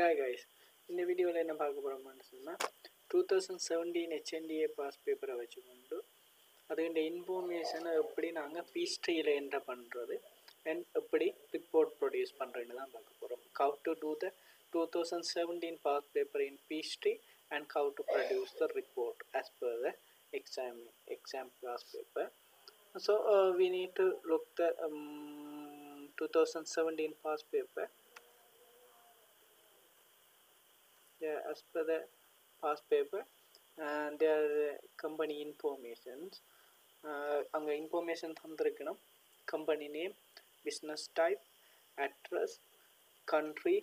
Hi guys, in the video I am going to talk about 2017 HNDA pass paper. That is the information about Peachtree and report produced. How to do the 2017 pass paper in Peachtree and how to produce the report as per the exam pass paper. So we need to look the 2017 pass paper. Yeah, as per the past paper, and there are company informations. Information company name, business type, address, country,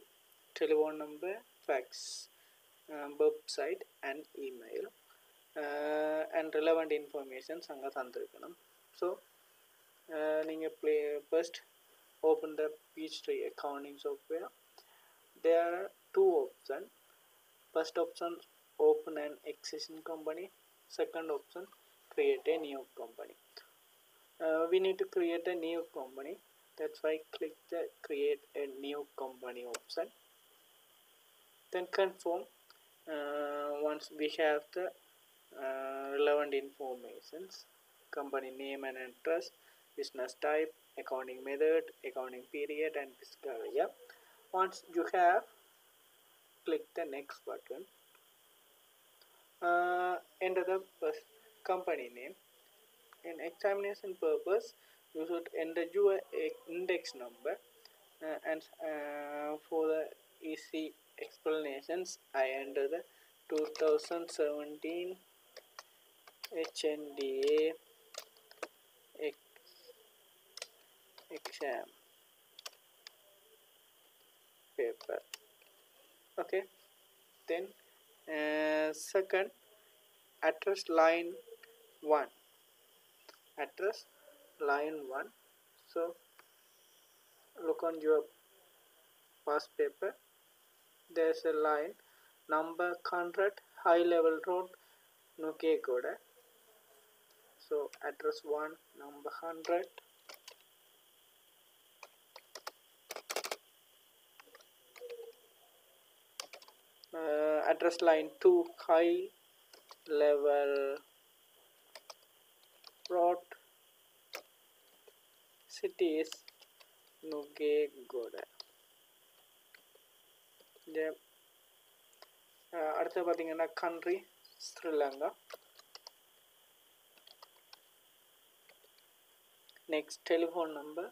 telephone number, fax, website, and email, and relevant information. So, first open the Peachtree accounting software. There are two options. First option, open an existing company. Second option, create a new company. We need to create a new company. That's why click the create a new company option. Then confirm once we have the relevant information. Company name and address, business type, accounting method, accounting period, and fiscal year. Once you have, click the next button. Enter the company name. In examination purpose, you should enter your index number. And for the easy explanations, I enter the 2017 HNDA exam paper. Okay, then second, address line 1, so look on your past paper. There's a line number contract high level road Nugegoda. So address 1, number 100. Address line 2, high level road, city is Nugegoda. Yeah. Country Sri Lanka. Next, telephone number.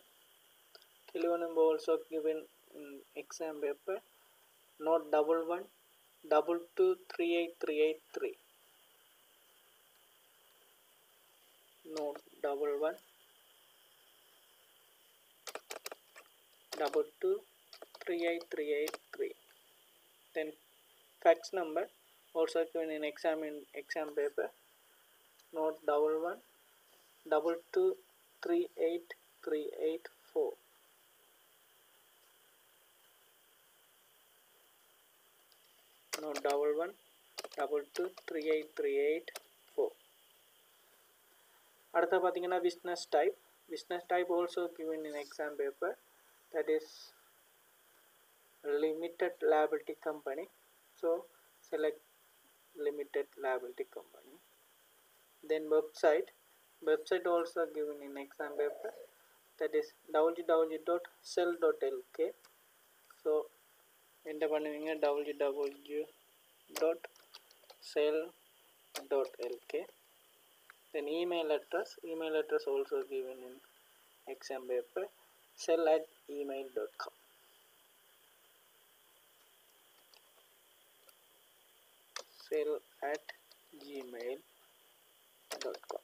Telephone number also given in exam paper. Not 11 12 2 3 8 3 8 3. Note 11 12 2 3 8 3 8 3. Then fax number also given in exam paper. Note 11 12 2 3 8 3 8 4. No, 11 12 2 3 8 3 8 4. Adutha pathina business type. Business type also given in exam paper. That is limited liability company. So select limited liability company. Then website. Website also given in exam paper. That is www.sell.lk. So enter பண்ணுவீங்க www.sell.lk. then email address also given in exam paper, sell@email.com. sell@gmail.com.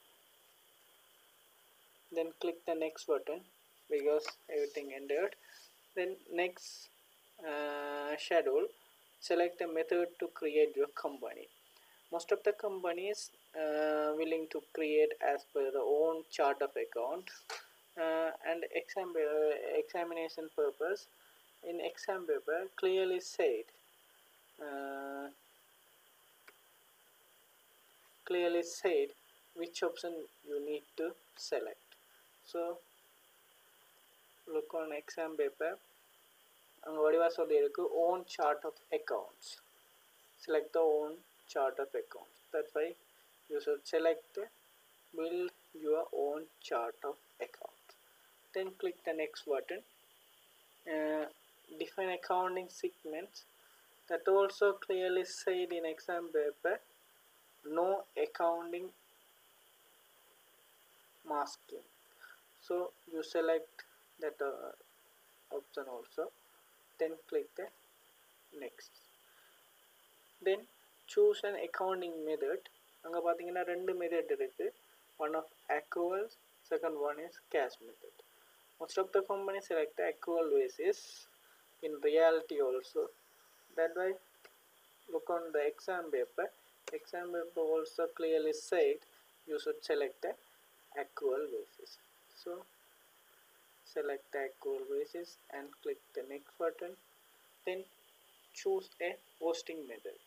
then click the next button because everything entered. Then next, schedule. Select the method to create your company. Most of the companies willing to create as per their own chart of account, and examination purpose. In exam paper clearly said, which option you need to select. So look on exam paper. அங்கே வடிவாக சொல்லியிருக்கு own chart of accounts. Select the own chart of accounts. That's why you should select build your own chart of accounts. Then click the next button. Define accounting segments. That also clearly said in exam paper, no accounting masking. So you select that option also, then click the next. Then choose an accounting method. அங்கே பார்த்தீங்கன்னா ரெண்டு method இருக்கு. One of accrual, second one is cash method. Most of the companies select the accrual basis. In reality also, that way look on the exam paper. Exam paper also clearly said you should select the accrual basis. So select the accrual basis and click the next button. Then choose a posting method.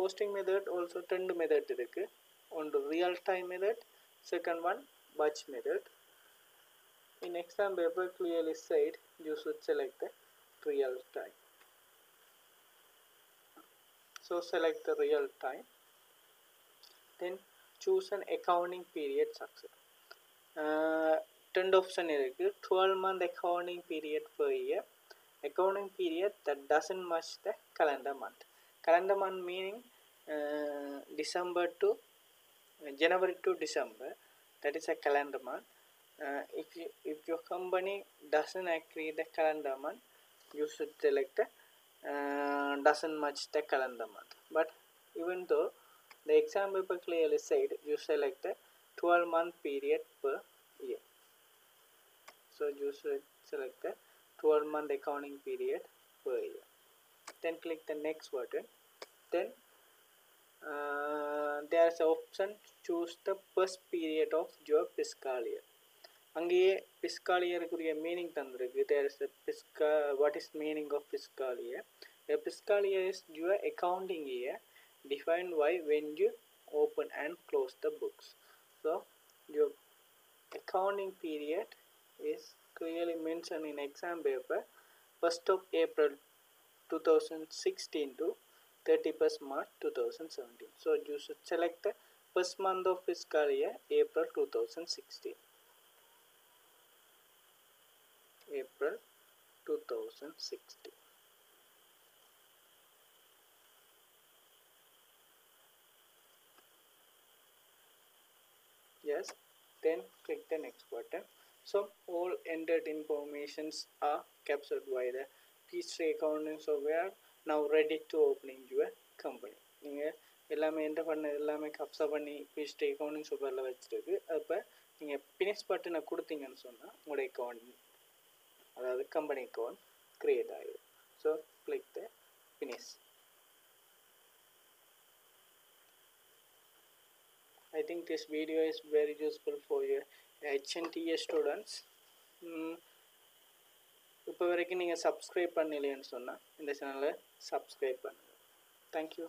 Posting method also trend method irukku. One real time method, second one batch method. In exam paper clearly said you should select the real time. So select the real time. Then choose an accounting period structure. Trend option irukku. 12-month accounting period per year. Accounting period that doesn't match the calendar month. Calendar month meaning December to January to December, that is a calendar month. If your company doesn't agree the calendar month, you should select doesn't match the calendar month. But even though the exam paper clearly said you select the 12-month period per year, so you should select the 12-month accounting period per year. Then click the next button. Then there is an option, choose the first period of your fiscal year. Angeye fiscal year kudiya meaning tandirukku. There is a fiscal, what is meaning of fiscal year? A fiscal year is your accounting year defined by when you open and close the books. So your accounting period is clearly mentioned in exam paper, 1st of April 2016 to 31st March 2017. So you should select the first month of fiscal year, April 2016. April 2016. Yes. Then click the next button. So all entered informations are captured by the Peachtree accounting software. Now ready to opening your company. நீங்கள் எல்லாமே enter பண்ணது எல்லாமே கப்சா பண்ணி Peachtree accounting சூப்பரில் வச்சுருக்கு. அப்போ நீங்கள் finish பட்டனை கொடுத்தீங்கன்னு சொன்னால் உங்களுடைய அக்கௌண்ட், அதாவது கம்பெனி அக்கௌண்ட் க்ரியேட் ஆகிடும். So click the finish. I think this video is very useful for your HNDA students. இப்போ வரைக்கும் நீங்கள் சப்ஸ்கிரைப் பண்ணலைன்னு சொன்னால் இந்த சேனலை சப்ஸ்கிரைப் பண்ணுங்கள். தேங்க்யூ.